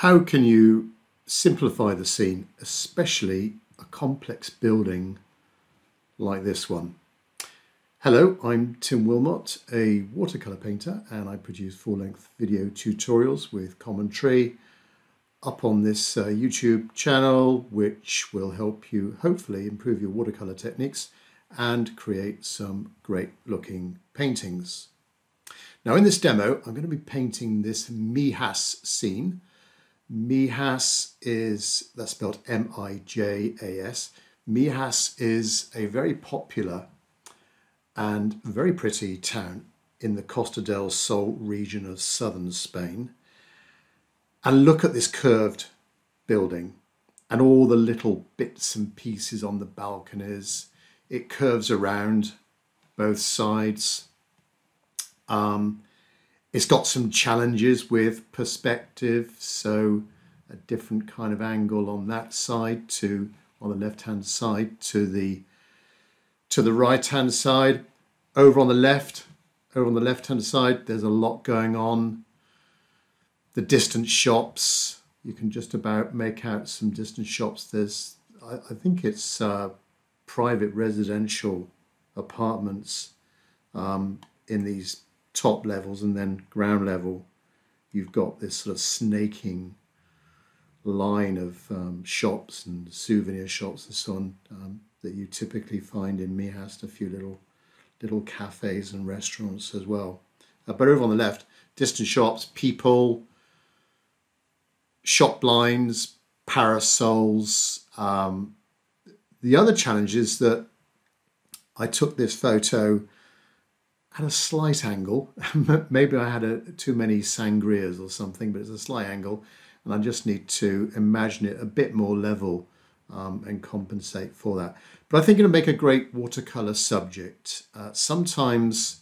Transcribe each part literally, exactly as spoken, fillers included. How can you simplify the scene, especially a complex building like this one? Hello, I'm Tim Wilmot, a watercolour painter, and I produce full-length video tutorials with commentary up on this uh, YouTube channel, which will help you hopefully improve your watercolour techniques and create some great looking paintings. Now in this demo, I'm going to be painting this Mijas scene. Mijas is, that's spelled M I J A S. Mijas is a very popular and very pretty town in the Costa del Sol region of southern Spain. And look at this curved building and all the little bits and pieces on the balconies. It curves around both sides. Um, it's got some challenges with perspective, so a different kind of angle on that side to on the left-hand side to the to the right-hand side. Over on the left, over on the left-hand side, there's a lot going on. The distant shops, you can just about make out some distant shops. There's, I, I think it's. Uh, private residential apartments um, in these top levels, and then ground level you've got this sort of snaking line of um, shops and souvenir shops and so on um, that you typically find in Mijas, a few little little cafes and restaurants as well. Uh, but over on the left, distant shops, people, shop blinds, parasols. Um, The other challenge is that I took this photo at a slight angle. Maybe I had a, too many sangrias or something, but it's a slight angle, and I just need to imagine it a bit more level um, and compensate for that. But I think it'll make a great watercolor subject. Uh, sometimes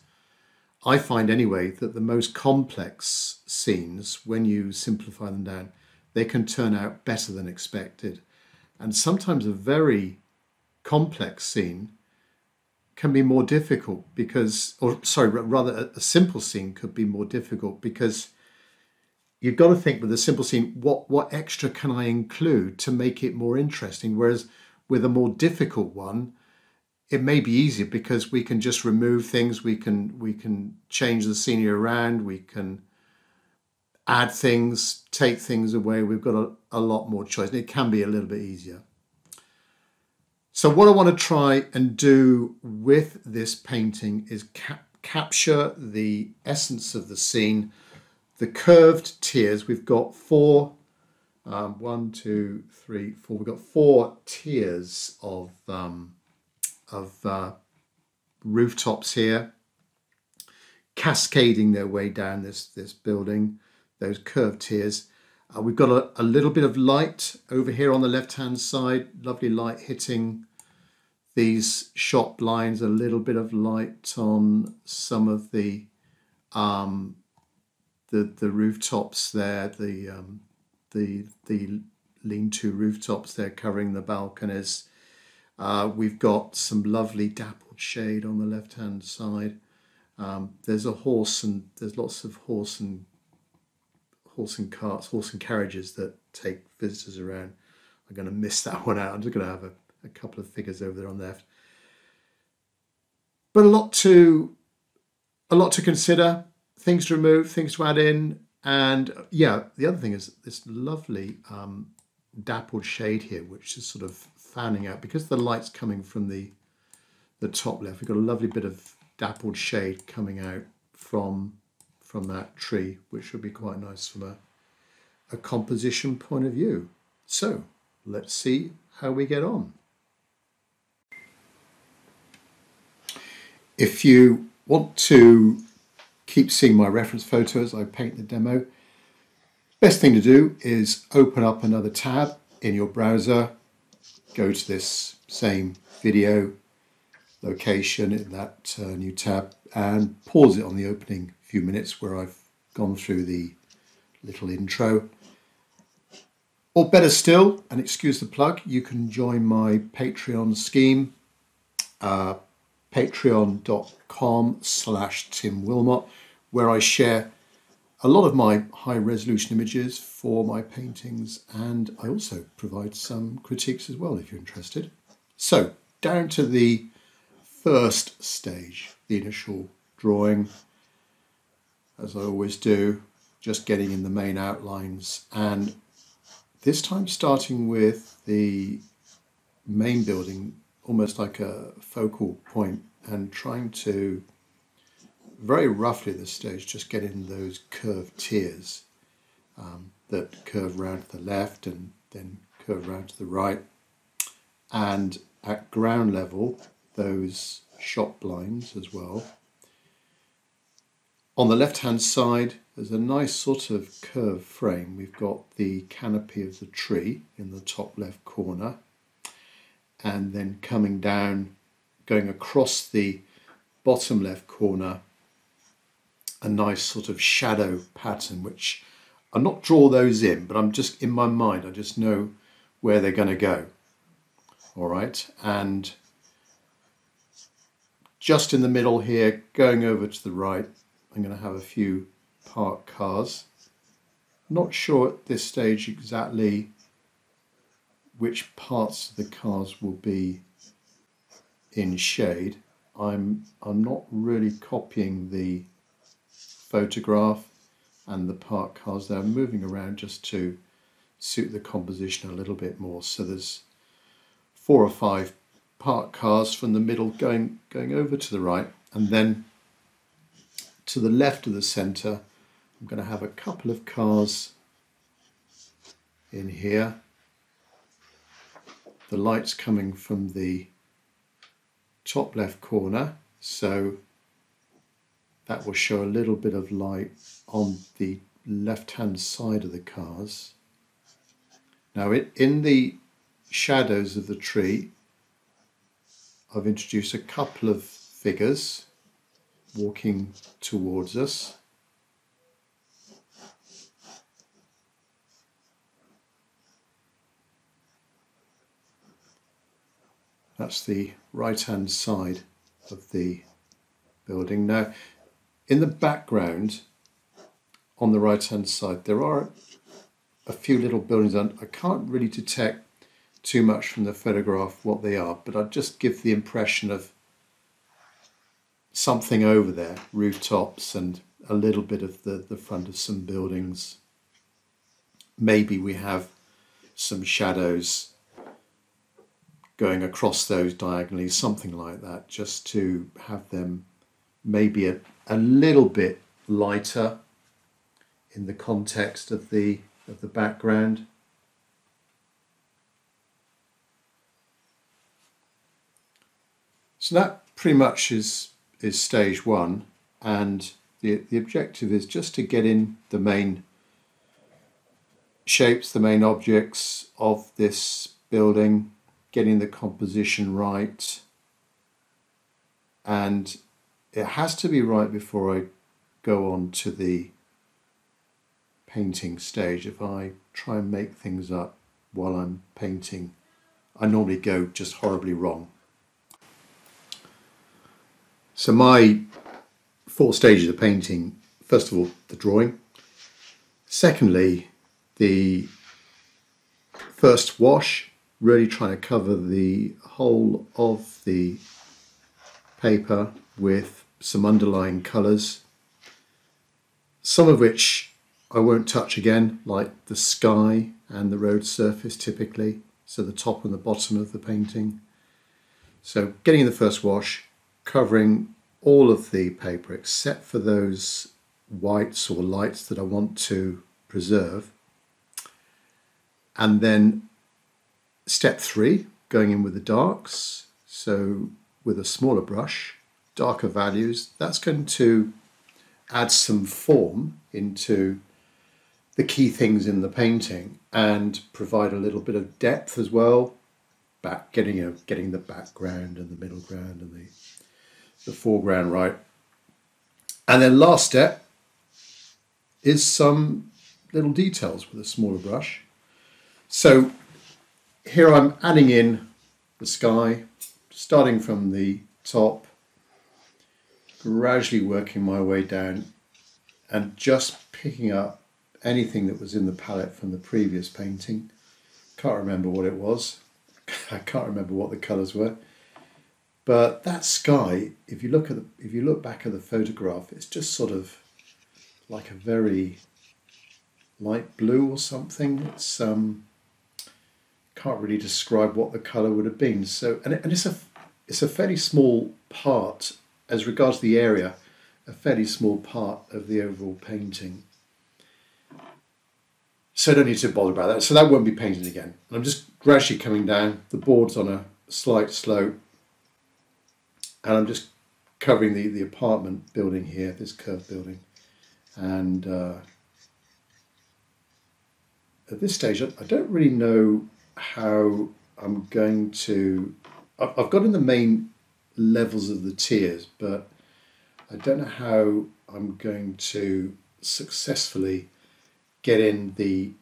I find anyway that the most complex scenes, when you simplify them down, they can turn out better than expected. And sometimes a very complex scene can be more difficult because, or sorry, rather a simple scene could be more difficult because you've got to think with a simple scene, what, what extra can I include to make it more interesting? Whereas with a more difficult one, it may be easier because we can just remove things, we can, we can change the scenery around, we can add things, take things away. We've got a, a lot more choice, and it can be a little bit easier. So what I want to try and do with this painting is cap capture the essence of the scene, the curved tiers. We've got four, um, one, two, three, four. We've got four tiers of, um, of uh, rooftops here, cascading their way down this, this building. Those curved tiers. Uh, we've got a, a little bit of light over here on the left-hand side, lovely light hitting these shop lines, a little bit of light on some of the um, the, the rooftops there, the, um, the, the lean-to rooftops there covering the balconies. Uh, we've got some lovely dappled shade on the left-hand side. Um, there's a horse and there's lots of horse and horse and carts, horse and carriages that take visitors around. I'm going to miss that one out. I'm just going to have a, a couple of figures over there on the left. But a lot to, a lot to consider, things to remove, things to add in. And yeah, the other thing is this lovely um, dappled shade here, which is sort of fanning out because the light's coming from the, the top left. We've got a lovely bit of dappled shade coming out from from that tree, which would be quite nice from a, a composition point of view. So let's see how we get on. If you want to keep seeing my reference photo as I paint the demo, best thing to do is open up another tab in your browser, go to this same video location in that uh, new tab and pause it on the opening few minutes where I've gone through the little intro. Or better still, and excuse the plug, you can join my Patreon scheme, uh, patreon dot com slash Tim Wilmot, where I share a lot of my high-resolution images for my paintings, and I also provide some critiques as well if you're interested. So, down to the first stage, the initial drawing, as I always do, just getting in the main outlines, and this time starting with the main building, almost like a focal point, and trying to, very roughly at this stage, just get in those curved tiers um, that curve round to the left and then curve round to the right. And at ground level, those shop blinds as well. On the left-hand side, there's a nice sort of curved frame. We've got the canopy of the tree in the top left corner. And then coming down, going across the bottom left corner, a nice sort of shadow pattern, which I'm not draw those in, but I'm just in my mind, I just know where they're going to go. All right, and just in the middle here, going over to the right, I'm going to have a few parked cars. Not sure at this stage exactly which parts of the cars will be in shade. I'm, I'm not really copying the photograph and the parked cars there. I'm moving around just to suit the composition a little bit more. So there's four or five parked cars from the middle going, going over to the right, and then to the left of the centre I'm going to have a couple of cars in here. The light's coming from the top left corner, so that will show a little bit of light on the left-hand side of the cars. Now, it, in the shadows of the tree, I've introduced a couple of figures walking towards us. That's the right-hand side of the building. Now, in the background, on the right-hand side, there are a few little buildings, and I can't really detect too much from the photograph what they are, but I just give the impression of something over there, rooftops and a little bit of the, the front of some buildings. Maybe we have some shadows going across those diagonally, something like that, just to have them maybe a a little bit lighter in the context of the of the background. So that pretty much is is stage one, and the the objective is just to get in the main shapes, the main objects of this building, getting the composition right, and it has to be right before I go on to the painting stage. If I try and make things up while I'm painting, I normally go just horribly wrong. So my four stages of painting: first of all, the drawing; secondly, the first wash, really trying to cover the whole of the paper with some underlying colours, some of which I won't touch again, like the sky and the road surface typically, so the top and the bottom of the painting. So getting the first wash, covering all of the paper except for those whites or lights that I want to preserve. And then step three, going in with the darks, so with a smaller brush, darker values. That's going to add some form into the key things in the painting and provide a little bit of depth as well, back getting a, getting the background and the middle ground and the, the foreground right. And then last step is some little details with a smaller brush. So here I'm adding in the sky, starting from the top, gradually working my way down and just picking up anything that was in the palette from the previous painting. Can't remember what it was. I can't remember what the colours were. But that sky, if you look at the, if you look back at the photograph, it's just sort of like a very light blue or something. It's um, can't really describe what the colour would have been. So, and, it, and it's a it's a fairly small part as regards the area, a fairly small part of the overall painting. So I don't need to bother about that. So that won't be painted again. And I'm just gradually coming down. The board's on a slight slope. And I'm just covering the, the apartment building here, this curved building. And uh, at this stage, I don't really know how I'm going to... I've got in the main levels of the tiers, but I don't know how I'm going to successfully get in the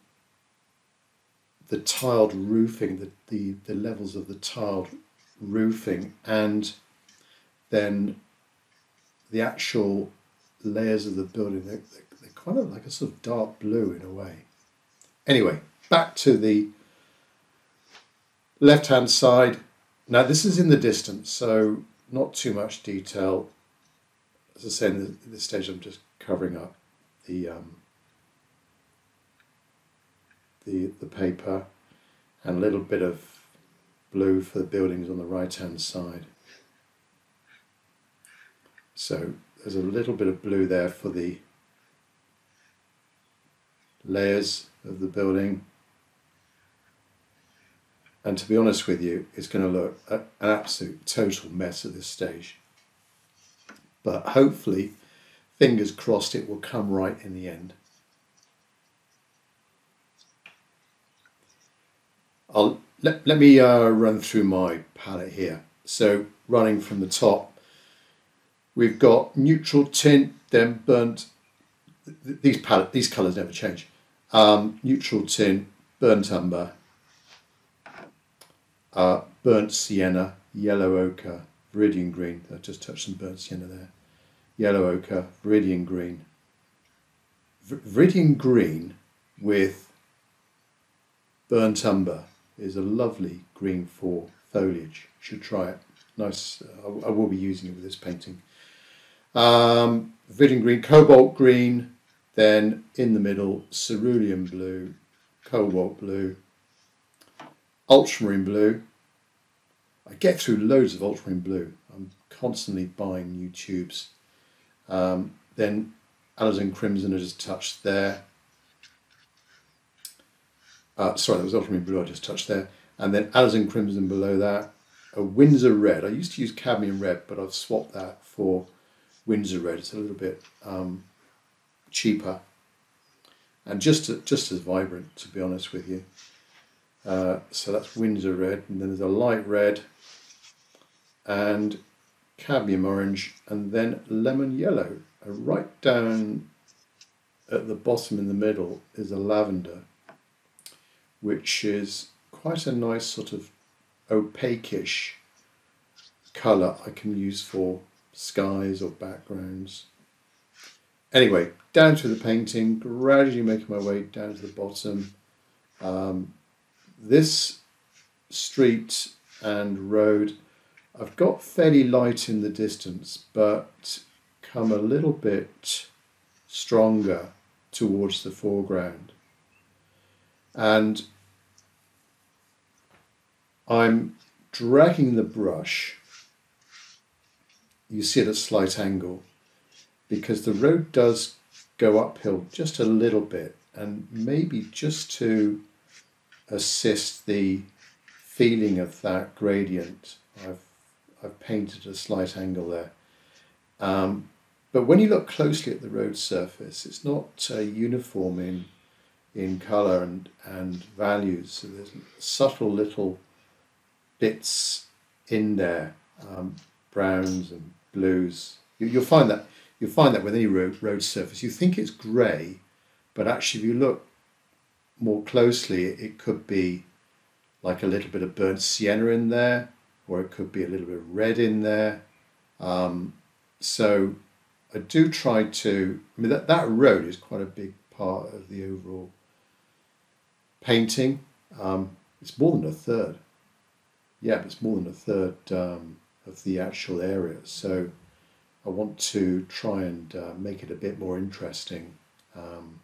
the tiled roofing, the, the, the levels of the tiled roofing, and then the actual layers of the building. They're, they're kind of like a sort of dark blue in a way. Anyway, back to the left-hand side. Now this is in the distance, so not too much detail. As I say, in this stage I'm just covering up the, um, the, the paper and a little bit of blue for the buildings on the right-hand side. So there's a little bit of blue there for the layers of the building. And to be honest with you, it's going to look an absolute total mess at this stage. But hopefully, fingers crossed, it will come right in the end. I'll, let, let me uh, run through my palette here. So running from the top, we've got neutral tint, then burnt. These palette, these colours never change. Um, neutral tint, burnt umber, uh, burnt sienna, yellow ochre, viridian green. I just touched some burnt sienna there. Yellow ochre, viridian green. Vir viridian green with burnt umber is a lovely green for foliage. You should try it. Nice. I, I will be using it with this painting. Um, viridian green, cobalt green, then in the middle, cerulean blue, cobalt blue, ultramarine blue. I get through loads of ultramarine blue. I'm constantly buying new tubes. Um, then alizarin crimson I just touched there. Uh, sorry, that was ultramarine blue I just touched there. And then alizarin crimson below that, a Windsor red. I used to use cadmium red, but I've swapped that for Windsor red. It's a little bit um, cheaper and just just as vibrant, to be honest with you. Uh, so that's Windsor red, and then there's a light red and cadmium orange, and then lemon yellow. And right down at the bottom in the middle is a lavender, which is quite a nice sort of opaquish colour I can use for skies or backgrounds. Anyway, down to the painting, gradually making my way down to the bottom. Um, this street and road, I've got fairly light in the distance, but come a little bit stronger towards the foreground. And I'm dragging the brush. You see it at a slight angle because the road does go uphill just a little bit, and maybe just to assist the feeling of that gradient, I've, I've painted a slight angle there. Um, but when you look closely at the road surface, it's not uh, uniform in, in colour and, and values. So there's subtle little bits in there, um, browns and blues. You, you'll find that you'll find that with any road, road surface. You think it's grey, but actually, if you look more closely, it could be like a little bit of burnt sienna in there, or it could be a little bit of red in there. Um, so I do try to, I mean, that, that road is quite a big part of the overall painting. Um, it's more than a third. Yeah, but it's more than a third um, of the actual area. So I want to try and uh, make it a bit more interesting. Um,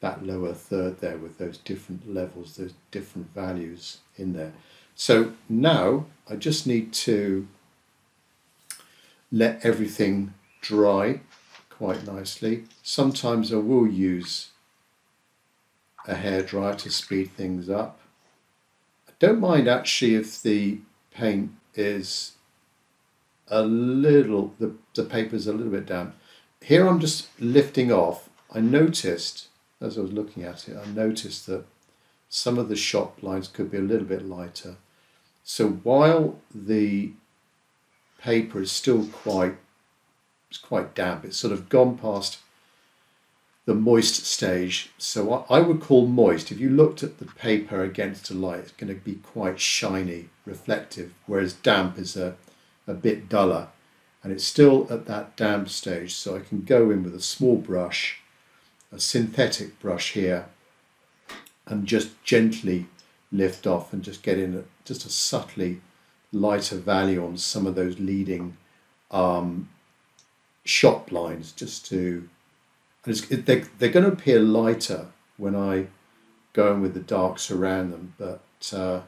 that lower third there with those different levels, those different values in there. So now I just need to let everything dry quite nicely. Sometimes I will use a hairdryer to speed things up. I don't mind actually if the paint is a little, the, the paper's a little bit damp. Here I'm just lifting off. I noticed, as I was looking at it, I noticed that some of the shop lines could be a little bit lighter. So while the paper is still quite, it's quite damp, it's sort of gone past the moist stage. So I, I would call moist, if you looked at the paper against a light, it's going to be quite shiny, reflective, whereas damp is a, a bit duller. And it's still at that damp stage, so I can go in with a small brush, a synthetic brush here, and just gently lift off and just get in a, just a subtly lighter value on some of those leading um, shop lines, just to, and it's, it, they're, they're going to appear lighter when I go in with the darks around them. But uh,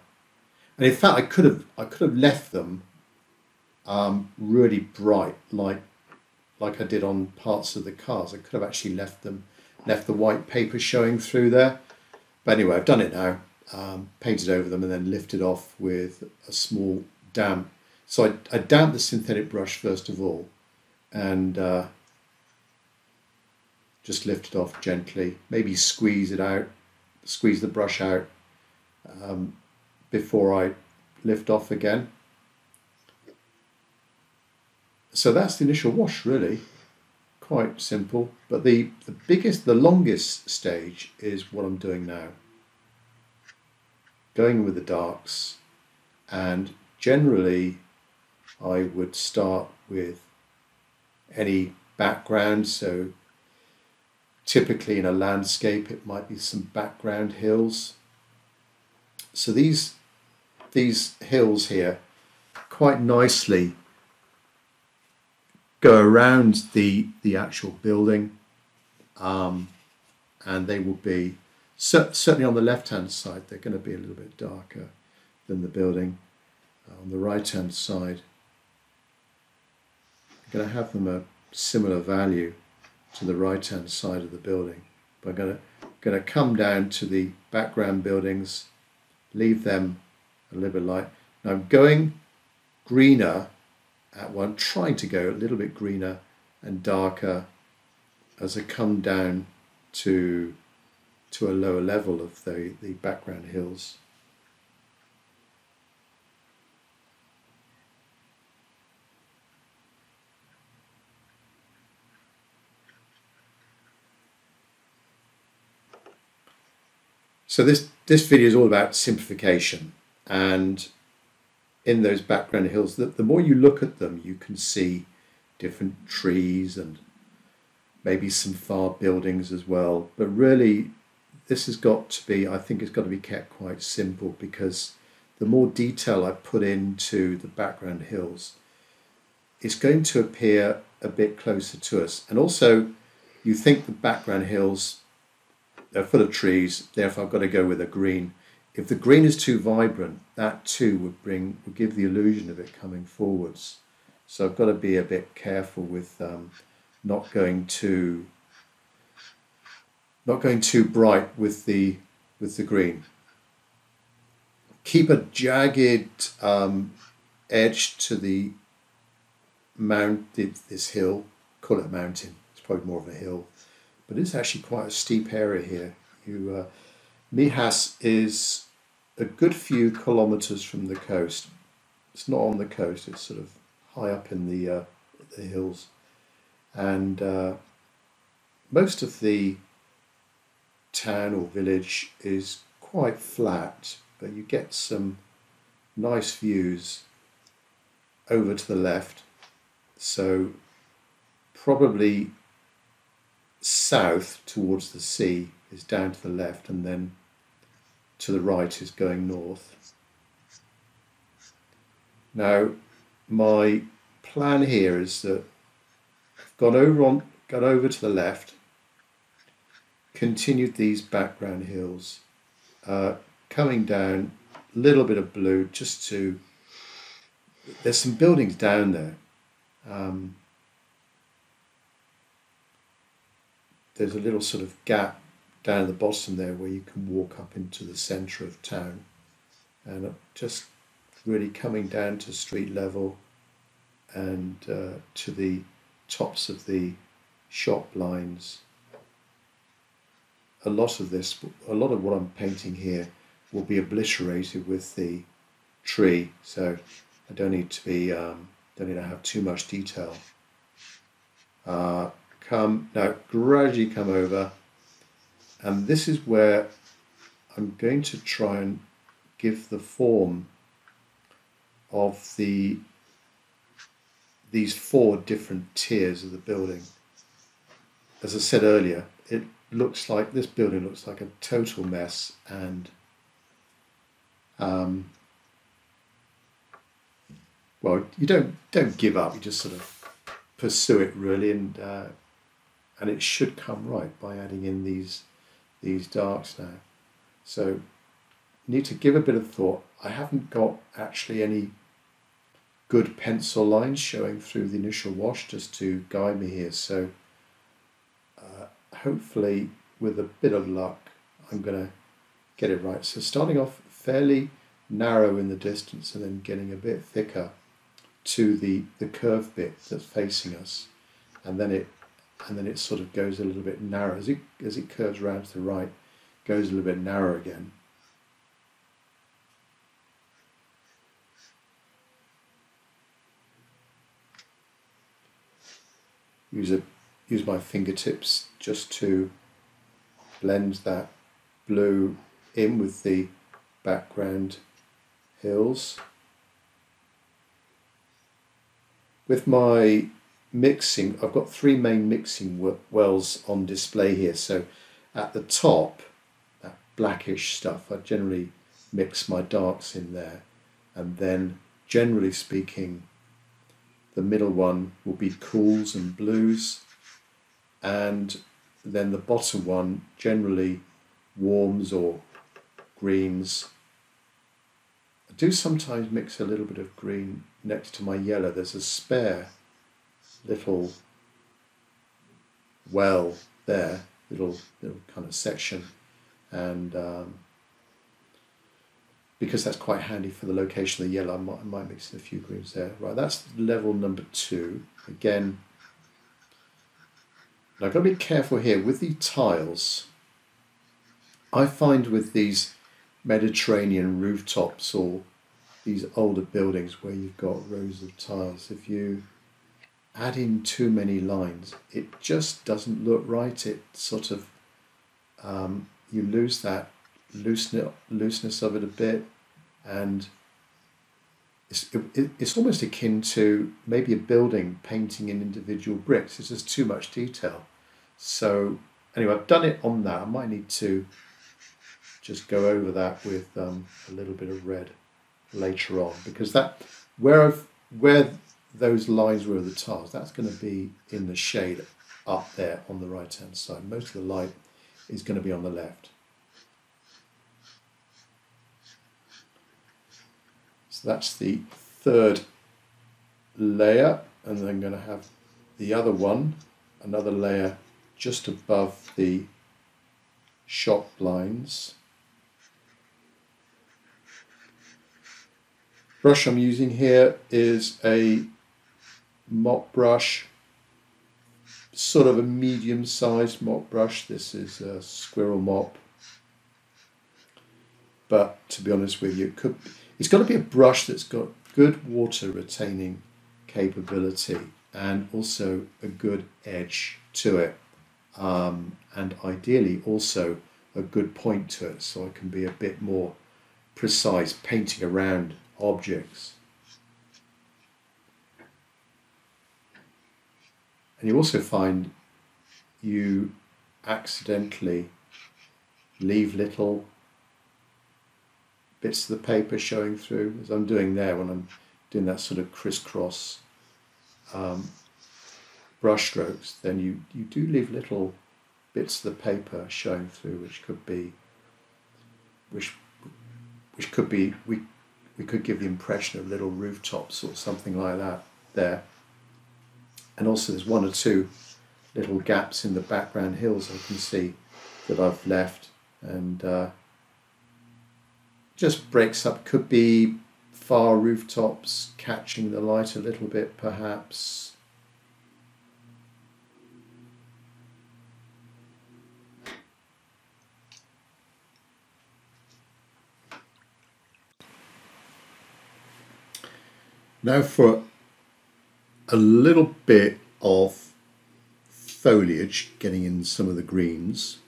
and in fact, I could have I could have left them um, really bright, like like I did on parts of the cars. I could have actually left them left the white paper showing through there. But anyway, I've done it now, um, painted over them and then lifted off with a small damp. So I, I damp the synthetic brush first of all and uh, just lift it off gently, maybe squeeze it out, squeeze the brush out um, before I lift off again. So that's the initial wash really. Quite simple, but the, the biggest, the longest stage is what I'm doing now. Going with the darks, and generally I would start with any background, so typically in a landscape it might be some background hills. So these, these hills here quite nicely go around the the actual building, um, and they will be cer certainly on the left hand side. They're going to be a little bit darker than the building. Uh, on the right hand side, I'm going to have them a similar value to the right hand side of the building. But I'm going to going to come down to the background buildings, leave them a little bit light. Now I'm going greener. At one, trying to go a little bit greener and darker as I come down to to a lower level of the, the background hills. So this, this video is all about simplification, and in those background hills, that the more you look at them, you can see different trees and maybe some far buildings as well. But really, this has got to be, I think it's got to be kept quite simple, because the more detail I put into the background hills, it's going to appear a bit closer to us. And also, you think the background hills are full of trees, therefore I've got to go with a green. If the green is too vibrant, that too would bring, would give the illusion of it coming forwards. So I've got to be a bit careful with um, not going too, not going too bright with the with the green. Keep a jagged um, edge to the mount, this hill. Call it a mountain. It's probably more of a hill, but it's actually quite a steep area here. You. Uh, Mijas is a good few kilometers from the coast. It's not on the coast, it's sort of high up in the, uh, the hills. And uh, most of the town or village is quite flat, but you get some nice views over to the left. So probably south towards the sea is down to the left, and then to the right is going north. Now my plan here is that I've gone over on, got over to the left, continued these background hills, uh, coming down a little bit of blue just to, there's some buildings down there. Um, there's a little sort of gap down at the bottom there where you can walk up into the centre of town, and just really coming down to street level and uh, to the tops of the shop lines. A lot of this, a lot of what I'm painting here will be obliterated with the tree, so I don't need to be, um, don't need to have too much detail. Uh, come, now gradually come over, and this is where I'm going to try and give the form of the, these four different tiers of the building. As I said earlier, it looks like, this building looks like a total mess, and um, well, you don't don't give up, you just sort of pursue it really, and uh, and it should come right by adding in these these darks now. So you need to give a bit of thought. I haven't got actually any good pencil lines showing through the initial wash just to guide me here, so uh, hopefully with a bit of luck I'm gonna get it right. So starting off fairly narrow in the distance and then getting a bit thicker to the the curve bit that's facing us, and then it and then it sort of goes a little bit narrow as it as it curves around to the right, goes a little bit narrow again. Use a use my fingertips just to blend that blue in with the background hills. With my mixing, I've got three main mixing wells on display here, so at the top, that blackish stuff, I generally mix my darks in there, and then generally speaking the middle one will be cools and blues, and then the bottom one generally warms or greens. I do sometimes mix a little bit of green next to my yellow. There's a spare little well there, little little kind of section, and um, because that's quite handy for the location of the yellow, I might, I might mix in a few greens there. Right, that's level number two. Again, now I've got to be careful here with the tiles. I find with these Mediterranean rooftops or these older buildings where you've got rows of tiles, if you add in too many lines, it just doesn't look right. It sort of, um, you lose that loosen looseness of it a bit, and it's, it, it's almost akin to maybe a building painting in individual bricks. It's just too much detail. So anyway, I've done it on that. I might need to just go over that with um, a little bit of red later on, because that where I've, where those lines were the tiles, that's going to be in the shade up there on the right hand side. Most of the light is going to be on the left. That's the third layer, and then I'm going to have the other one, another layer just above the shop lines. Brush I'm using here is a mop brush, sort of a medium-sized mop brush. This is a squirrel mop, but to be honest with you, it could be, it's got to be a brush that's got good water retaining capability and also a good edge to it, um, and ideally also a good point to it, so I can be a bit more precise painting around objects. And you also find you accidentally leave little bits of the paper showing through, as I'm doing there when I'm doing that sort of crisscross um, brush strokes. Then you, you do leave little bits of the paper showing through, which could be, which which could be, we, we could give the impression of little rooftops or something like that there. And also there's one or two little gaps in the background hills I can see that I've left, and uh, just breaks up, could be far rooftops catching the light a little bit perhaps. Now for a little bit of foliage getting in some of the greens,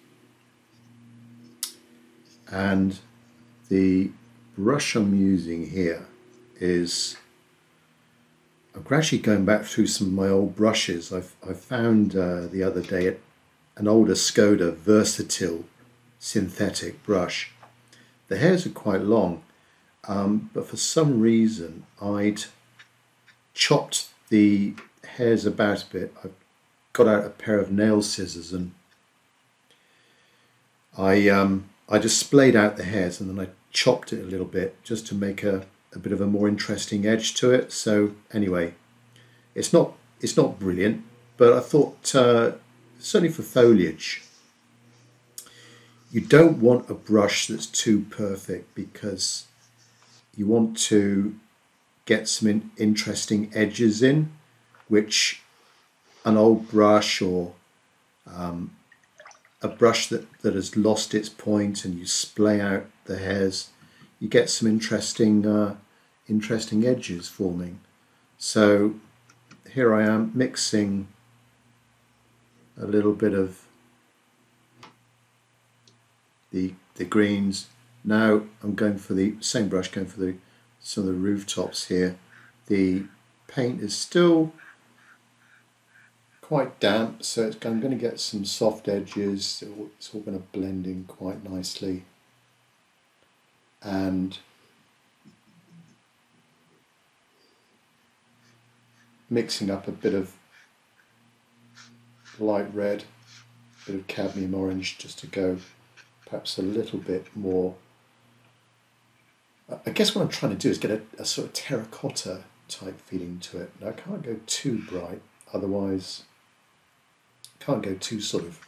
and the brush I'm using here is, I'm actually going back through some of my old brushes. I've, I found uh, the other day an old Escoda Versatile synthetic brush. The hairs are quite long, um, but for some reason I'd chopped the hairs about a bit. I got out a pair of nail scissors and I um, I just splayed out the hairs, and then I chopped it a little bit just to make a, a bit of a more interesting edge to it. So anyway, it's not it's not brilliant, but I thought uh, certainly for foliage, you don't want a brush that's too perfect, because you want to get some in interesting edges in, which an old brush or um, a brush that, that has lost its point and you splay out the hairs, you get some interesting uh, interesting edges forming. So here I am mixing a little bit of the, the greens. Now I'm going for the same brush, going for the some of the rooftops here. The paint is still quite damp, so it's, I'm going to get some soft edges. It's all going to blend in quite nicely, and mixing up a bit of light red, a bit of cadmium orange, just to go perhaps a little bit more. I guess what I'm trying to do is get a, a sort of terracotta type feeling to it. Now I can't go too bright, otherwise can't go too sort of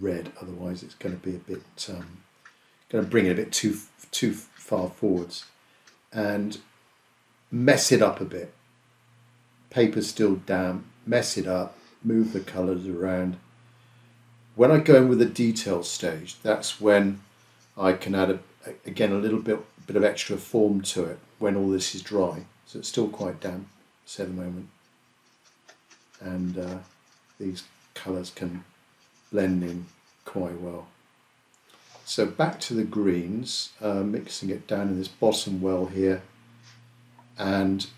red, otherwise it's going to be a bit, um, going to bring it a bit too too far forwards and mess it up a bit. Paper's still damp, mess it up, move the colours around. When I go in with the detail stage, that's when I can add a, again a little bit bit of extra form to it, when all this is dry. So it's still quite damp, say, at the moment. And uh, these colours can blend in quite well. So back to the greens, uh, mixing it down in this bottom well here, and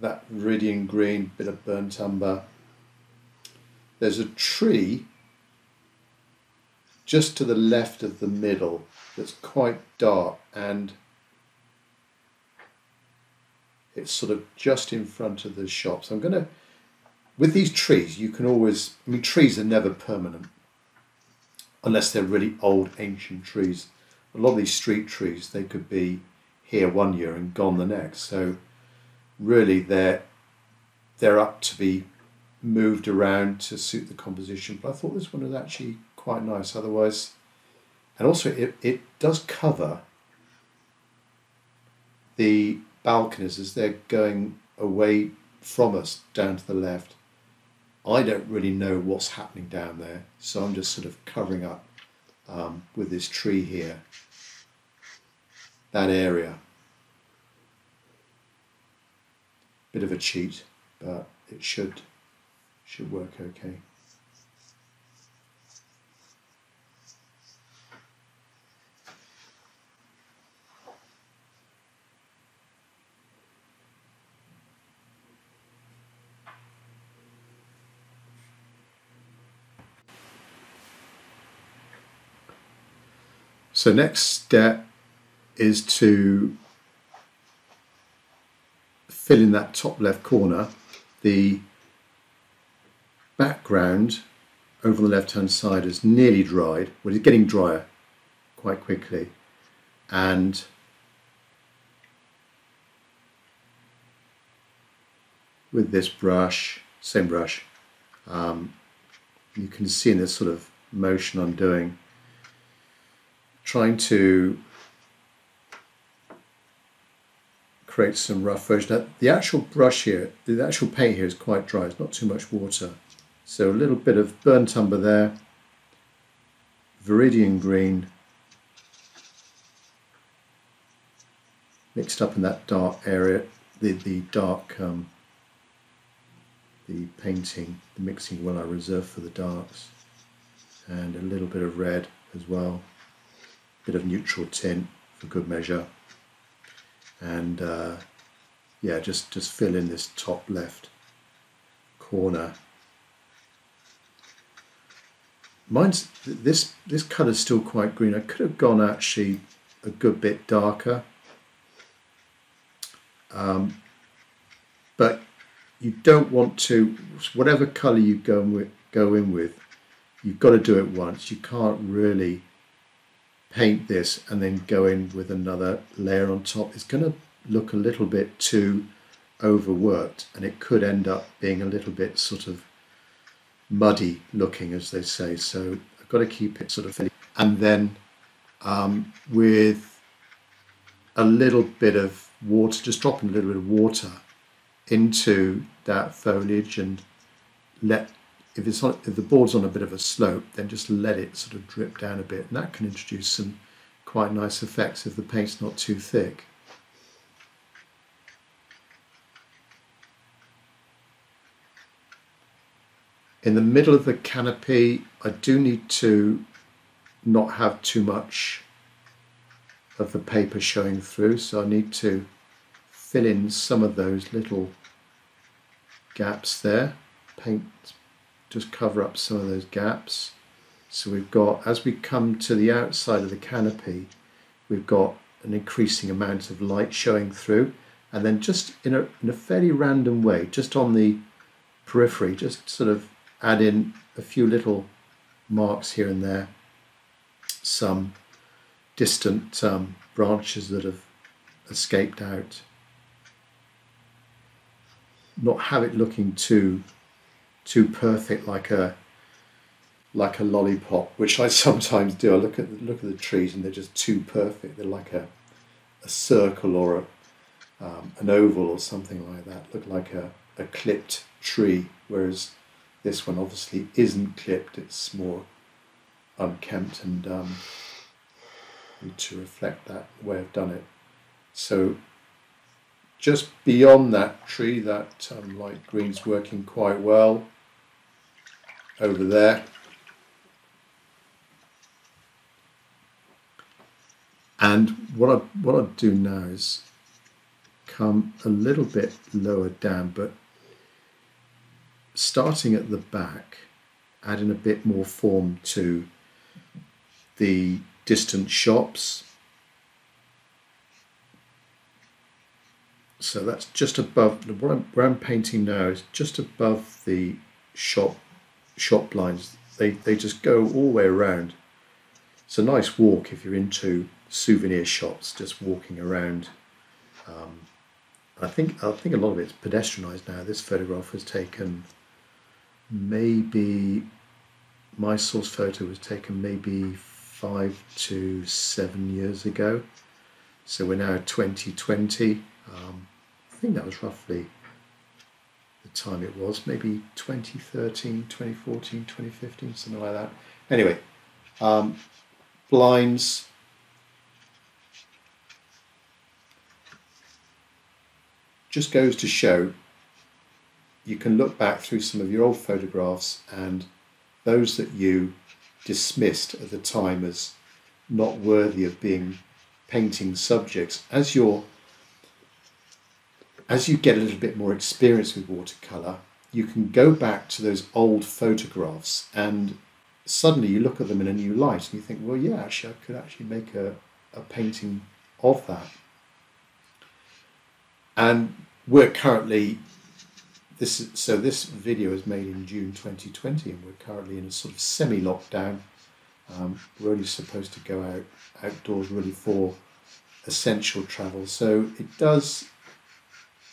that viridian green, bit of burnt umber. There's a tree just to the left of the middle that's quite dark, and it's sort of just in front of the shops. I'm going to, with these trees, you can always, I mean, trees are never permanent unless they're really old, ancient trees. A lot of these street trees, they could be here one year and gone the next. So really they're, they're up to be moved around to suit the composition. But I thought this one was actually quite nice otherwise. And also it, it does cover the balconies as they're going away from us down to the left. I don't really know what's happening down there, so I'm just sort of covering up um, with this tree here, that area. Bit of a cheat, but it should, should work okay. So next step is to fill in that top left corner, the background over on the left hand side is nearly dried, well, it's getting drier quite quickly, and with this brush, same brush, um, you can see in this sort of motion I'm doing, trying to create some rough version. Now, the actual brush here, the actual paint here is quite dry, it's not too much water. So a little bit of burnt umber there, Viridian green, mixed up in that dark area, the, the dark, um, the painting, the mixing well I reserve for the darks, and a little bit of red as well, a bit of neutral tint for good measure, and uh, yeah, just, just fill in this top left corner. Mine's, this, this colour's still quite green, I could have gone actually a good bit darker, um, but you don't want to, whatever colour you go in, with, go in with, you've got to do it once. You can't really paint this and then go in with another layer on top. It's going to look a little bit too overworked, and it could end up being a little bit sort of muddy looking, as they say. So I've got to keep it sort of, and then um, with a little bit of water, just dropping a little bit of water into that foliage, and let, if it's on, if the board's on a bit of a slope, then just let it sort of drip down a bit, and that can introduce some quite nice effects if the paint's not too thick. In the middle of the canopy, I do need to not have too much of the paper showing through, so I need to fill in some of those little gaps there, paint, just cover up some of those gaps. So we've got, as we come to the outside of the canopy, we've got an increasing amount of light showing through, and then just in a, in a fairly random way, just on the periphery, just sort of add in a few little marks here and there, some distant um, branches that have escaped out. Not have it looking too too perfect, like a like a lollipop, which I sometimes do. I look at look at the trees and they're just too perfect. They're like a a circle or a, um, an oval or something like that. Look like a, a clipped tree, whereas this one obviously isn't clipped. It's more unkempt, and um, need to reflect that way I've done it. So just beyond that tree, that um, light green's working quite well over there. And what I what I do now is come a little bit lower down, but starting at the back, adding a bit more form to the distant shops. So that's just above, what I'm, where I'm painting now is just above the shop shop lines. They, they just go all the way around. It's a nice walk if you're into souvenir shops, just walking around. Um, I think I think a lot of it's pedestrianised now. This photograph was taken, maybe, my source photo was taken maybe five to seven years ago. So we're now twenty twenty. Um, I think that was roughly the time it was, maybe twenty thirteen, twenty fourteen, twenty fifteen, something like that. Anyway, um, blinds, just goes to show you can look back through some of your old photographs and those that you dismissed at the time as not worthy of being painting subjects. As you're As you get a little bit more experience with watercolour, you can go back to those old photographs and suddenly you look at them in a new light and you think, well, yeah, actually, I could actually make a, a painting of that. And we're currently, this is, so this video is made in June twenty twenty, and we're currently in a sort of semi-lockdown. Um, we're only supposed to go out outdoors really for essential travel. So it does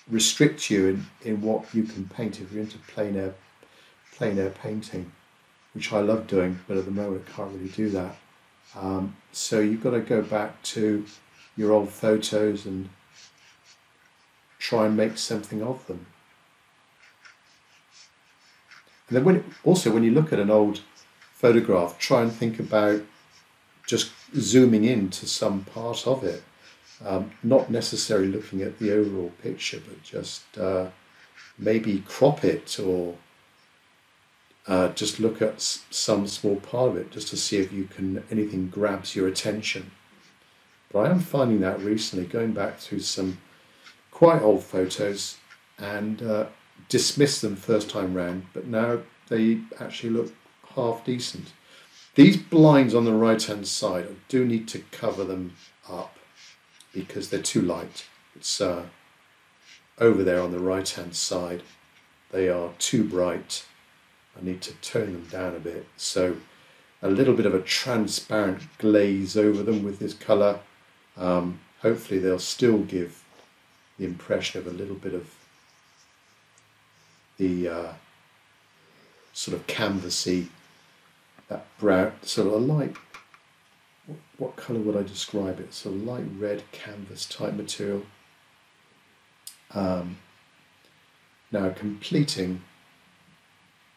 restrict you in, in what you can paint if you're into plein air, plein air painting, which I love doing, but at the moment I can't really do that. Um, so you've got to go back to your old photos and try and make something of them. And then when, also when you look at an old photograph, try and think about just zooming in to some part of it, um, not necessarily looking at the overall picture, but just uh, maybe crop it, or uh, just look at some small part of it just to see if you can, anything grabs your attention. But I am finding that recently, going back through some quite old photos and uh, dismissed them first time round, but now they actually look half decent. These blinds on the right hand side, I do need to cover them up because they're too light. It's uh, over there on the right hand side, they are too bright. I need to tone them down a bit. So a little bit of a transparent glaze over them with this colour. Um, hopefully they'll still give the impression of a little bit of the uh, sort of canvassy, that brown, sort of a light, what, what colour would I describe it? Sort of light red canvas type material. Um, now completing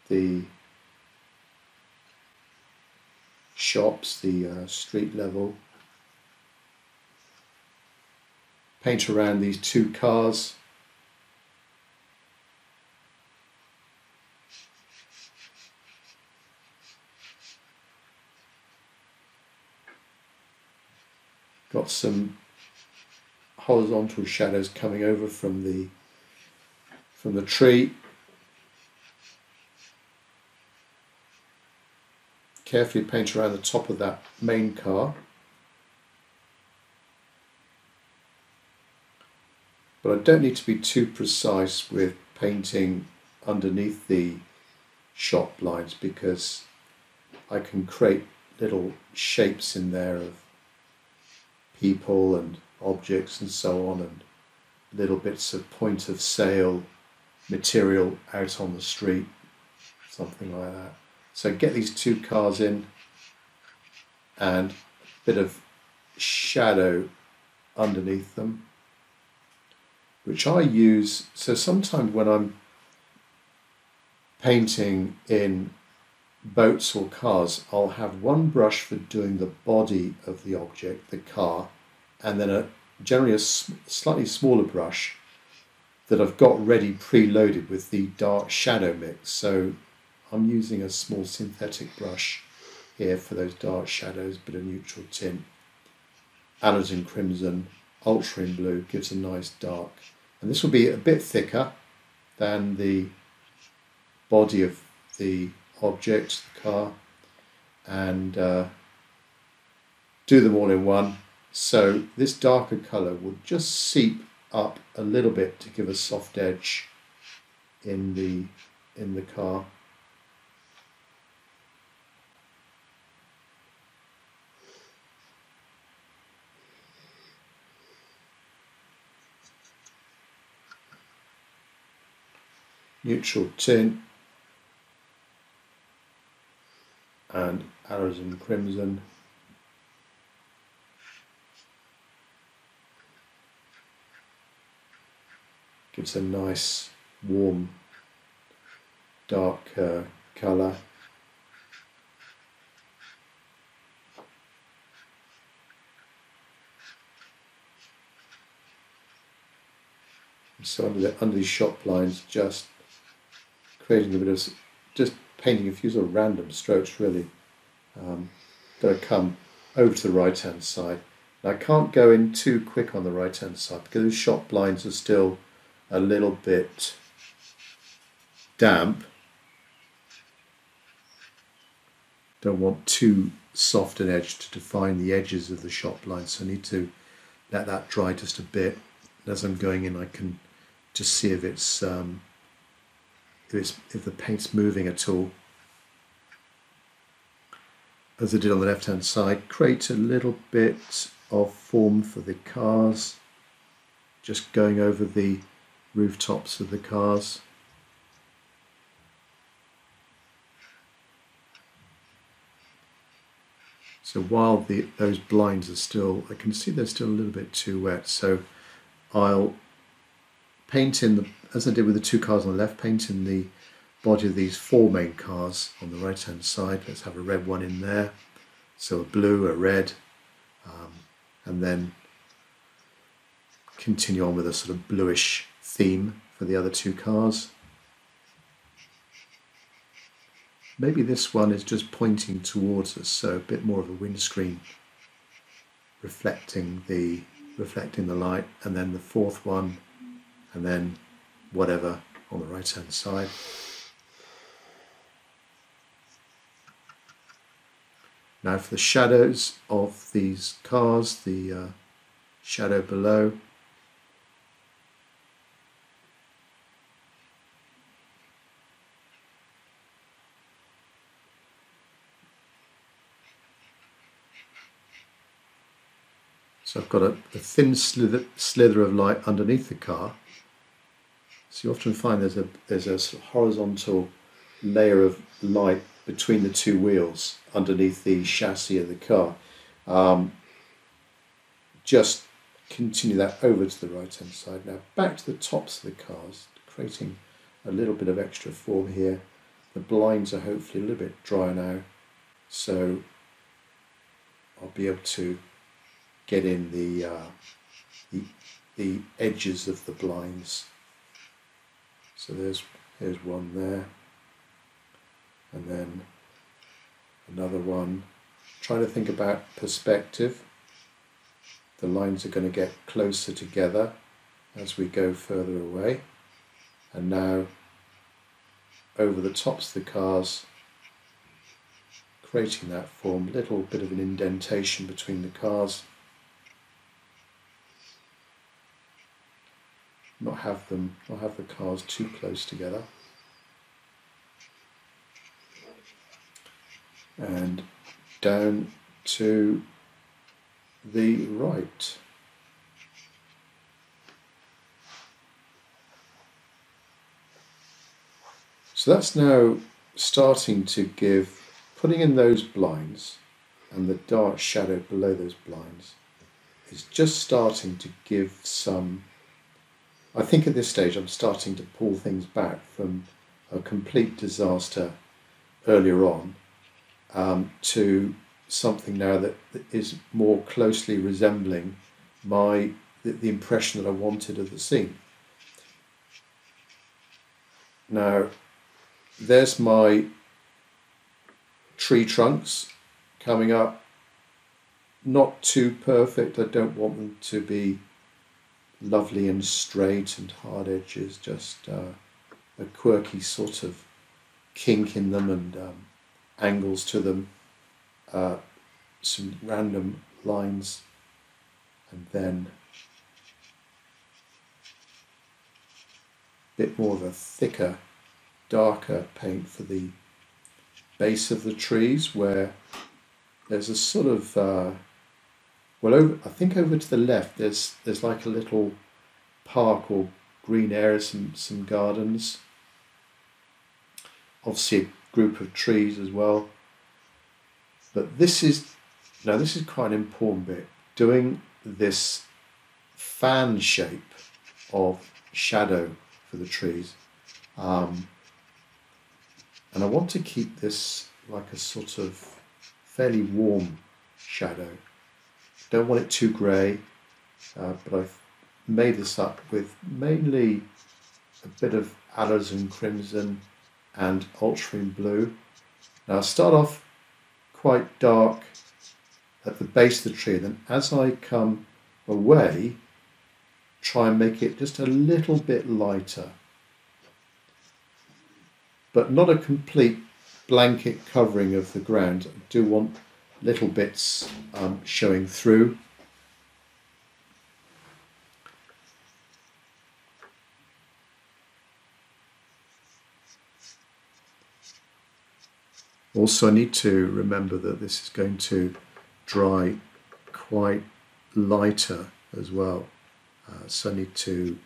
the shops, the uh, street level. Paint around these two cars. Got some horizontal shadows coming over from the from the tree. Carefully paint around the top of that main car. But I don't need to be too precise with painting underneath the shop lines because I can create little shapes in there of people and objects and so on, and little bits of point of sale material out on the street, something like that. So get these two cars in and a bit of shadow underneath them, which I use. So sometimes when I'm painting in boats or cars, I'll have one brush for doing the body of the object, the car, and then a generally a slightly smaller brush that I've got ready preloaded with the dark shadow mix. So I'm using a small synthetic brush here for those dark shadows, bit of neutral tint, Aladdin Crimson, Ultra in Blue, gives a nice dark. And this will be a bit thicker than the body of the object, the car, and uh, do them all in one. So this darker colour will just seep up a little bit to give a soft edge in the in the car. Neutral tint and Aladdin Crimson. Gives a nice warm dark uh, colour. And so under the, under these shop lines, just creating a bit of, just painting a few sort of random strokes really. Um, got to come over to the right hand side. And I can't go in too quick on the right hand side because the shop lines are still a little bit damp. don't want too soft an edge to define the edges of the shop line, so I need to let that dry just a bit. And as I'm going in, I can just see if it's um, if it's if the paint's moving at all. As I did on the left hand side, create a little bit of form for the cars, just going over the rooftops of the cars. So while the, those blinds are still, I can see they're still a little bit too wet, so I'll paint in, the, as I did with the two cars on the left, paint in the body of these four main cars on the right hand side. Let's have a red one in there, so a blue, a red, um, and then continue on with a sort of bluish theme for the other two cars. Maybe this one is just pointing towards us, so a bit more of a windscreen reflecting the reflecting the light, and then the fourth one, and then whatever on the right hand side. Now for the shadows of these cars, the uh, shadow below. So I've got a, a thin slither, slither of light underneath the car. So you often find there's a there's a sort of horizontal layer of light between the two wheels underneath the chassis of the car. Um, just continue that over to the right hand side. Now back to the tops of the cars, creating a little bit of extra form here. The blinds are hopefully a little bit dry now, so I'll be able to get in the, uh, the the edges of the blinds. So there's here's one there, and then another one. Trying to think about perspective. The lines are going to get closer together as we go further away. And now over the tops of the cars, creating that form, little bit of an indentation between the cars. Not have them, not have the cars too close together. And down to the right. So that's now starting to give, putting in those blinds and the dark shadow below those blinds is just starting to give some. I think at this stage I'm starting to pull things back from a complete disaster earlier on um, to something now that is more closely resembling my the, the impression that I wanted of the scene. Now there's my tree trunks coming up, not too perfect, I don't want them to be lovely and straight and hard edges, just uh, a quirky sort of kink in them and um, angles to them, uh, some random lines, and then a bit more of a thicker, darker paint for the base of the trees where there's a sort of uh, well, over, I think over to the left there's there's like a little park or green area, some some gardens. Obviously a group of trees as well. But this is now this is quite an important bit. Doing this fan shape of shadow for the trees, um, and I want to keep this like a sort of fairly warm shadow. Don't want it too grey, uh, but I've made this up with mainly a bit of alizarin crimson and ultramarine blue. Now I start off quite dark at the base of the tree, then as I come away, try and make it just a little bit lighter, but not a complete blanket covering of the ground. I do want little bits um, showing through. Also, I need to remember that this is going to dry quite lighter as well, uh, so I need to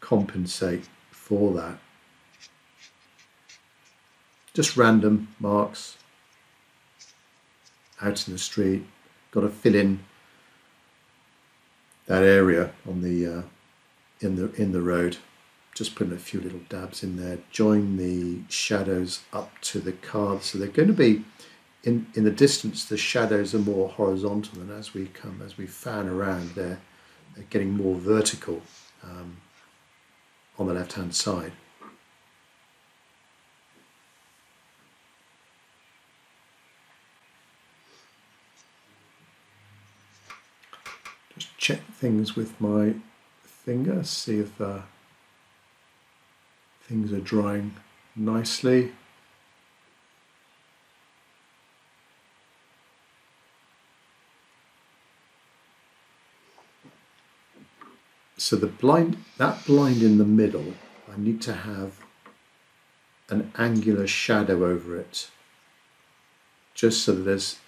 compensate for that. Just random marks out in the street. Got to fill in that area on the uh, in the in the road. Just putting a few little dabs in there, join the shadows up to the card. So they're going to be, in, in the distance, the shadows are more horizontal, and as we come, as we fan around, they're, they're getting more vertical um, on the left-hand side. Just check things with my finger, see if uh, things are drying nicely. So the blind, that blind in the middle, I need to have an angular shadow over it, just so that there's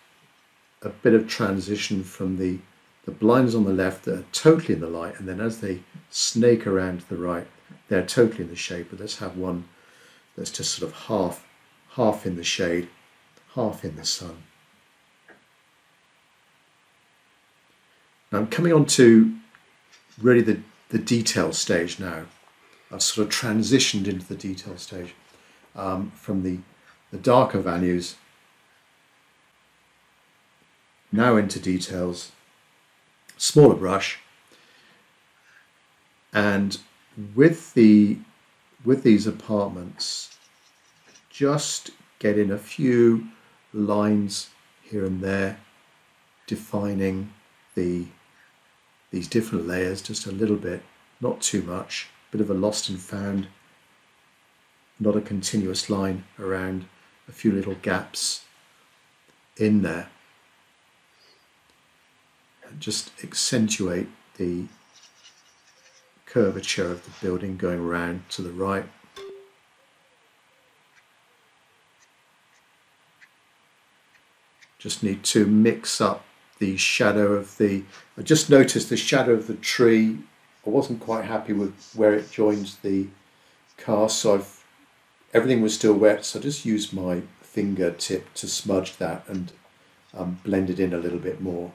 a bit of transition from the, the blinds on the left that are totally in the light, and then as they snake around to the right, they're totally in the shade. But let's have one that's just sort of half, half in the shade, half in the sun. Now I'm coming on to really the, the detail stage now. I've sort of transitioned into the detail stage um, from the, the darker values, now into details, smaller brush, and with the with these apartments, just get in a few lines here and there, defining the these different layers just a little bit, not too much, bit of a lost and found, not a continuous line around, a few little gaps in there, and just accentuate the curvature of the building going round to the right. Just need to mix up the shadow of the, I just noticed the shadow of the tree. I wasn't quite happy with where it joins the car, so I've, everything was still wet, so I just used my fingertip to smudge that and um, blend it in a little bit more.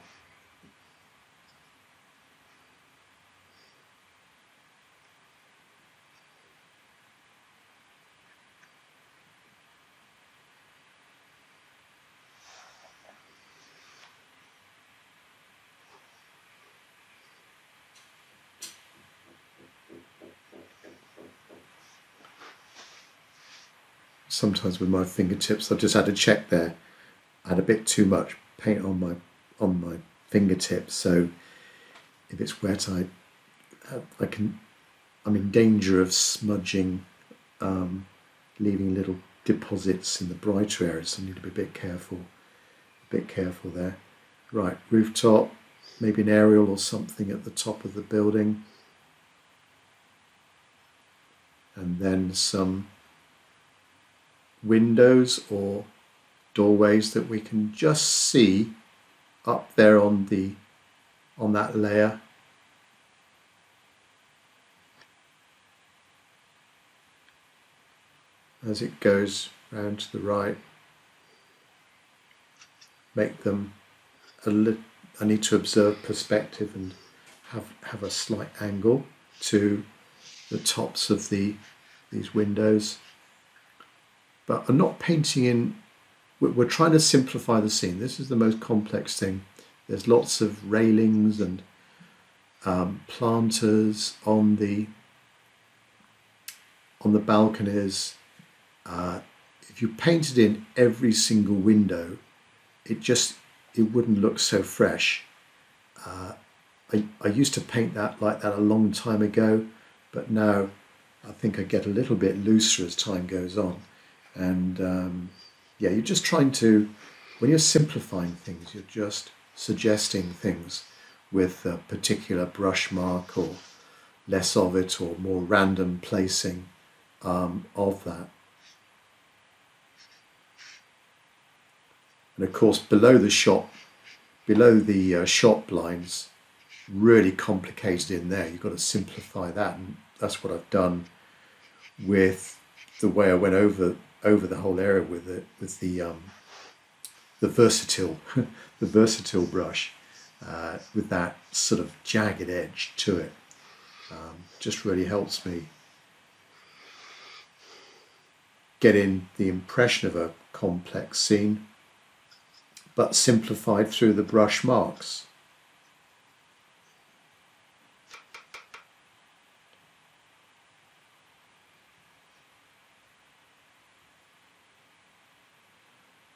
Sometimes with my fingertips, I've just had to check there. I had a bit too much paint on my on my fingertips, so if it's wet, I I can I'm in danger of smudging, um, leaving little deposits in the brighter areas. So I need to be a bit careful, a bit careful there. Right, rooftop, maybe an aerial or something at the top of the building, and then some windows or doorways that we can just see up there on the on that layer. As it goes round to the right, make them a little, I need to observe perspective and have have a slight angle to the tops of the these windows. But I'm not painting in, we're trying to simplify the scene. This is the most complex thing. There's lots of railings and um, planters on the on the balconies. Uh, if you painted in every single window, it just, it wouldn't look so fresh. Uh, I, I used to paint that like that a long time ago, but now I think I get a little bit looser as time goes on. And um, yeah, you're just trying to, when you're simplifying things, you're just suggesting things with a particular brush mark or less of it or more random placing um, of that. And of course, below the shop, below the uh, shop lines, really complicated in there. You've got to simplify that, and that's what I've done with the way I went over over the whole area with it, with the um, the versatile the versatile brush uh, with that sort of jagged edge to it. Um, just really helps me get in the impression of a complex scene, but simplified through the brush marks.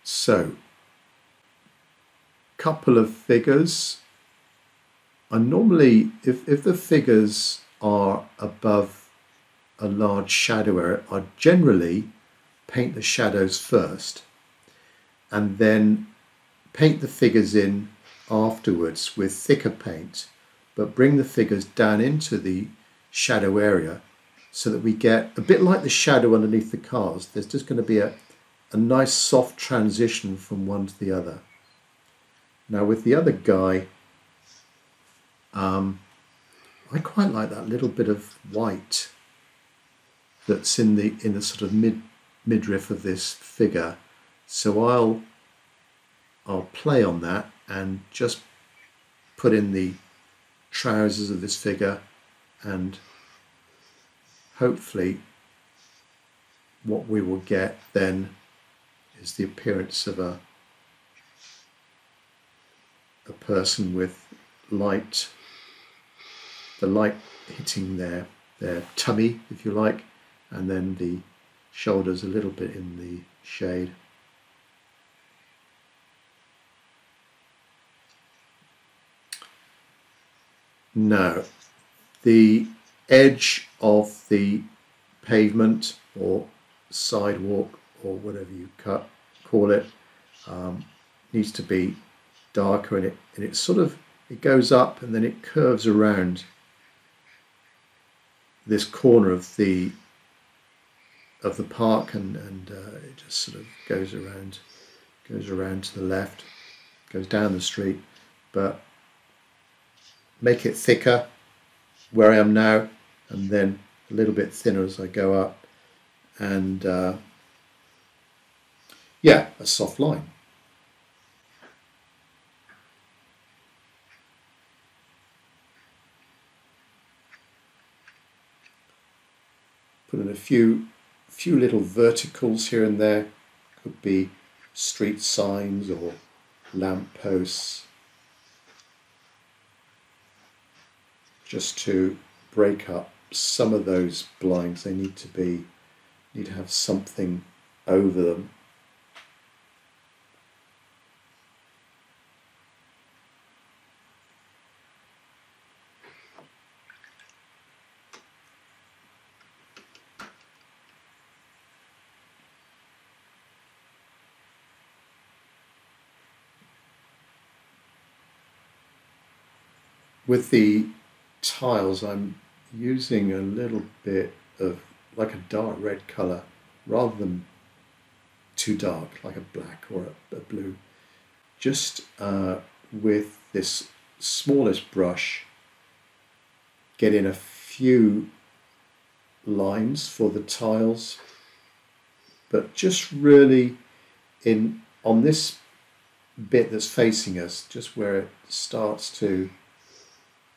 So, couple of figures. And normally, if, if the figures are above a large shadow area, I generally paint the shadows first and then paint the figures in afterwards with thicker paint, but bring the figures down into the shadow area so that we get a bit like the shadow underneath the cars. There's just going to be a, a nice soft transition from one to the other. Now with the other guy, um, I quite like that little bit of white that's in the in the sort of mid midriff of this figure. So I'll I'll play on that and just put in the trousers of this figure, and hopefully what we will get then is the appearance of a, a person with light, the light hitting their, their tummy, if you like, and then the shoulders a little bit in the shade. Now, the edge of the pavement or sidewalk or whatever you cut, call it, um, needs to be darker, and it and it sort of it goes up and then it curves around this corner of the of the park, and and uh, it just sort of goes around, goes around to the left, goes down the street, but make it thicker where I am now, and then a little bit thinner as I go up, and uh, yeah, a soft line. Put in a few, few little verticals here and there. Could be street signs or lamp posts, just to break up some of those blinds. They need to be, need to have something over them. With the tiles, I'm using a little bit of like a dark red color rather than too dark, like a black or a, a blue, just uh, with this smallest brush get in a few lines for the tiles, but just really in on this bit that's facing us, just where it starts to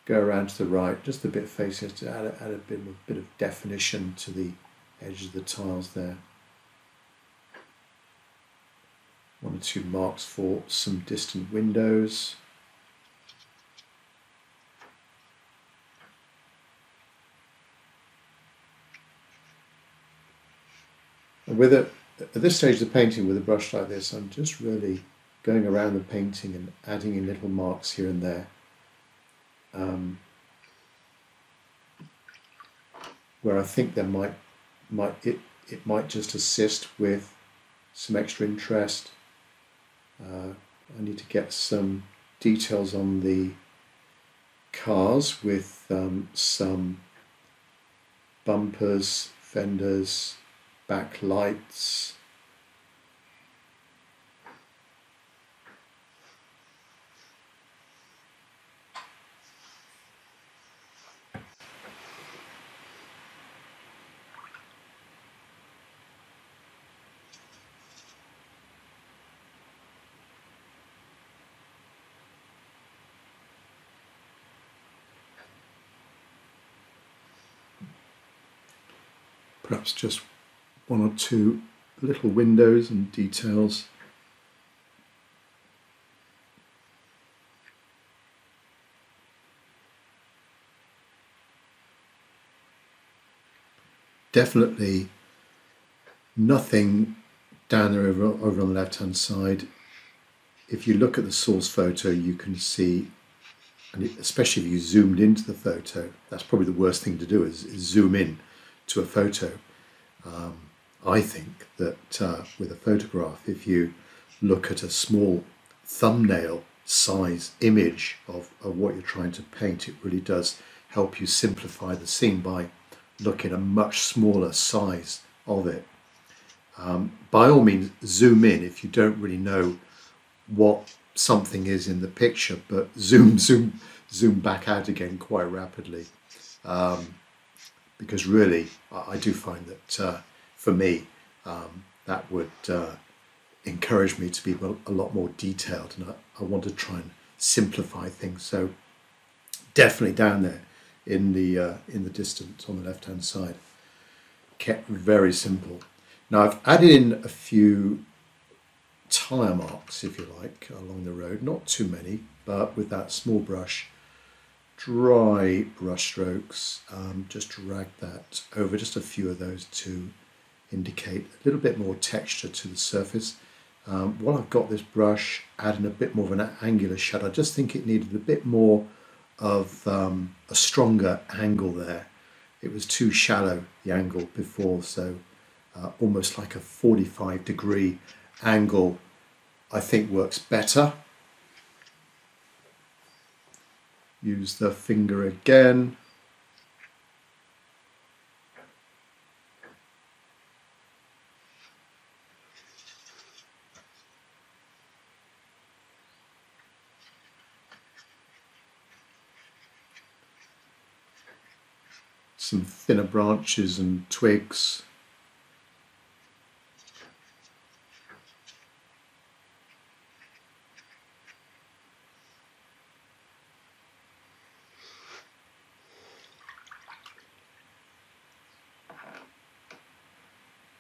go around to the right, just a bit facing to add a, add a bit, a bit of definition to the edge of the tiles there. One or two marks for some distant windows. And with a, at this stage of the painting, with a brush like this, I'm just really going around the painting and adding in little marks here and there. Um, where I think there might, might it, it might just assist with some extra interest. Uh, I need to get some details on the cars with um, some bumpers, fenders, backlights. Perhaps just one or two little windows and details. Definitely nothing down there over, over on the left-hand side. If you look at the source photo, you can see, and especially if you zoomed into the photo, that's probably the worst thing to do is, is zoom in to a photo. Um, I think that uh, with a photograph, if you look at a small thumbnail size image of, of what you're trying to paint, it really does help you simplify the scene by looking at a much smaller size of it. Um, by all means, zoom in if you don't really know what something is in the picture, but zoom, zoom, zoom back out again quite rapidly. Um, Because really, I do find that uh, for me, um, that would uh, encourage me to be a lot more detailed, and I, I want to try and simplify things. So definitely down there, in the uh, in the distance on the left-hand side, kept very simple. Now I've added in a few tire marks, if you like, along the road. Not too many, but with that small brush, dry brush strokes, um, just drag that over just a few of those to indicate a little bit more texture to the surface. Um, while I've got this brush, adding a bit more of an angular shadow, I just think it needed a bit more of um, a stronger angle there. It was too shallow, the angle before, so uh, almost like a forty-five degree angle I think works better. Use the finger again. Some thinner branches and twigs.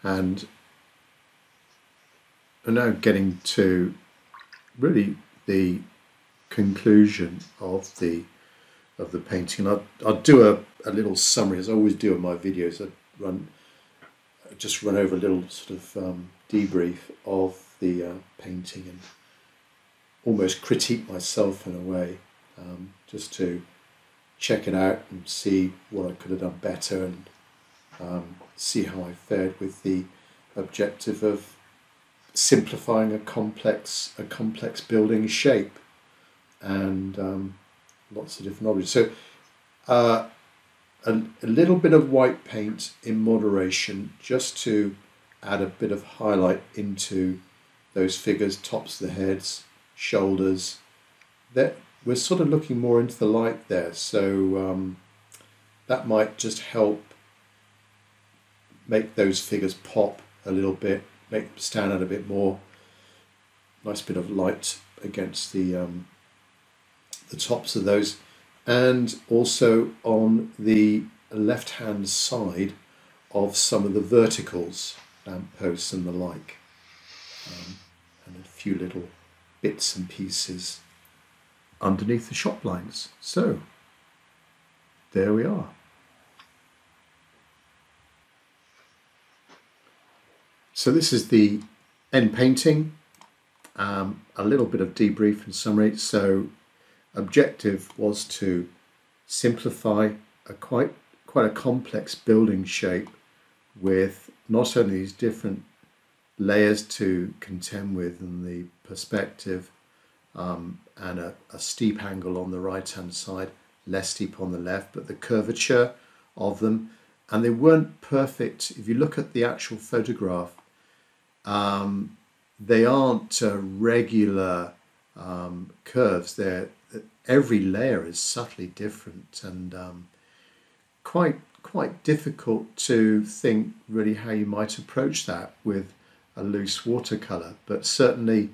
And we're now getting to really the conclusion of the of the painting. And I'll, I'll do a, a little summary, as I always do in my videos. I run just run over a little sort of um, debrief of the uh, painting and almost critique myself in a way, um, just to check it out and see what I could have done better, and Um, see how I fared, with the objective of simplifying a complex a complex building shape, and um, lots of different objects. So uh, a, a little bit of white paint in moderation, just to add a bit of highlight into those figures, tops of the heads, shoulders. That we're sort of looking more into the light there, so um, that might just help make those figures pop a little bit, make them stand out a bit more. Nice bit of light against the um, the tops of those, and also on the left-hand side of some of the verticals, lampposts and the like, um, and a few little bits and pieces underneath the shop lines. So there we are. So this is the end painting, um, a little bit of debrief and summary. So objective was to simplify a quite, quite a complex building shape with not only these different layers to contend with in the perspective, um, and a, a steep angle on the right hand side, less steep on the left, but the curvature of them, and they weren't perfect. If you look at the actual photograph, um, they aren't uh, regular um, curves. They're, every layer is subtly different, and um, quite quite difficult to think really how you might approach that with a loose watercolour, but certainly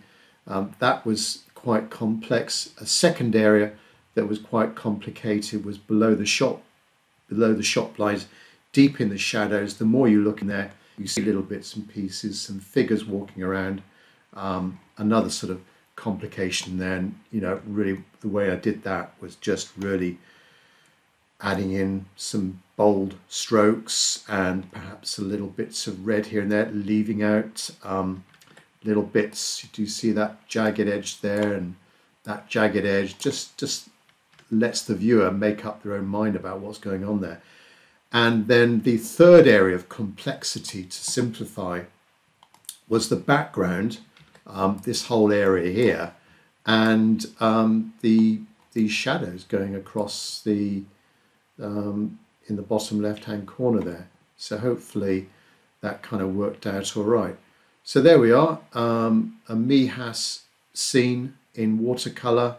um, that was quite complex. A second area that was quite complicated was below the shop, below the shop lines, deep in the shadows. The more you look in there, you see little bits and pieces, some figures walking around, um, another sort of complication there. And you know, really the way I did that was just really adding in some bold strokes and perhaps a little bits of red here and there, leaving out um, little bits. You do see that jagged edge there, and that jagged edge just just lets the viewer make up their own mind about what's going on there. And then the third area of complexity to simplify was the background, um, this whole area here, and um, the these shadows going across the um, in the bottom left hand corner there. So hopefully that kind of worked out all right. So there we are, um, a Mijas scene in watercolor,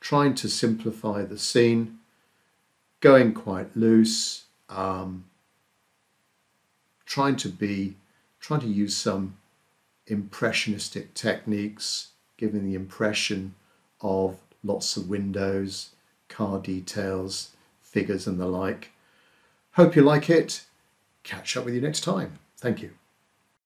trying to simplify the scene, going quite loose, um, trying to be, trying to use some impressionistic techniques, giving the impression of lots of windows, car details, figures and the like. Hope you like it. Catch up with you next time. Thank you.